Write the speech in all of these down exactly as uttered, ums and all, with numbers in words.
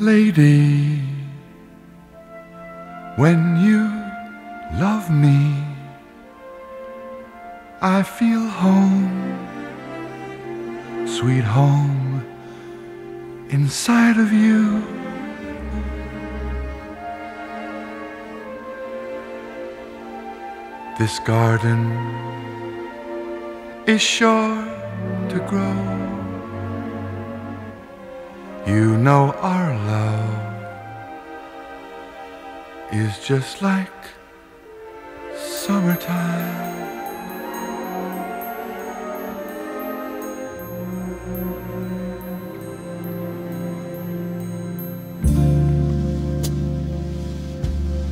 lady, when you love me, I feel home, sweet home, inside of you. This garden is sure to grow. You know our love is just like summertime.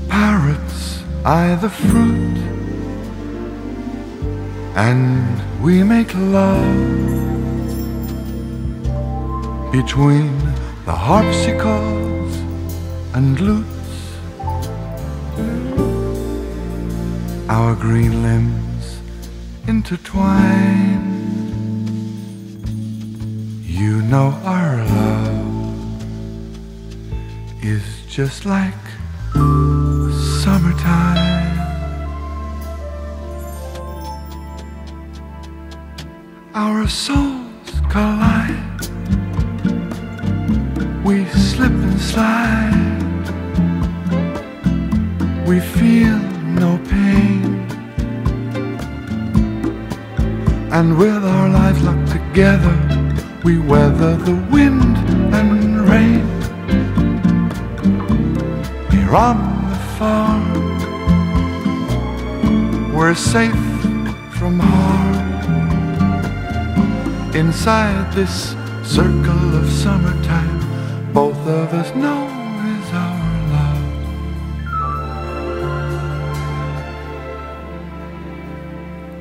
Parrots eye the fruit, and we make love between the harpsichords and lutes. Our green limbs intertwine. You know our love is just like summertime. Our souls collide, we slip and slide, we feel no pain, and with our lives locked together, we weather the wind and rain. Here on the farm, we're safe from harm. Inside this circle of summertime, both of us know is our love.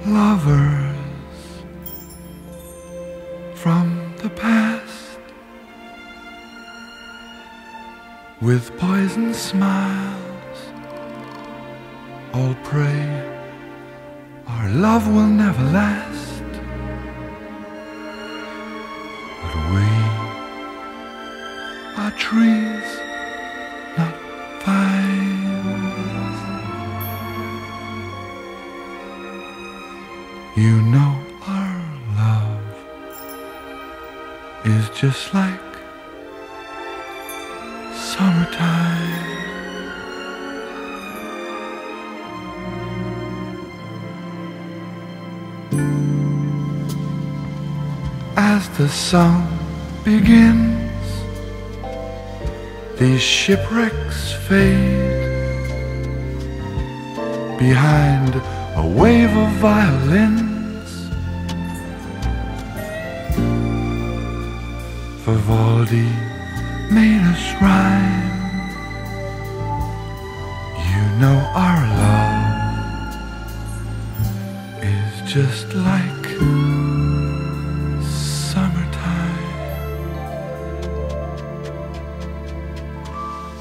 Lovers from the past, with poison smiles, all pray our love will never last. Are trees, not vines. You know our love is just like summertime. As the song begins, these shipwrecks fade behind a wave of violins. Vivaldi made us rhyme. You know our love is just like summertime.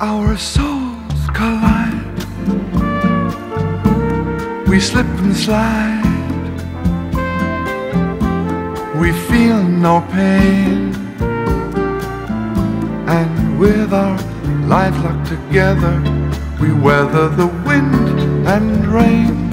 Our souls collide, we slip and slide, we feel no pain, and with our lives locked together, we weather the wind and rain.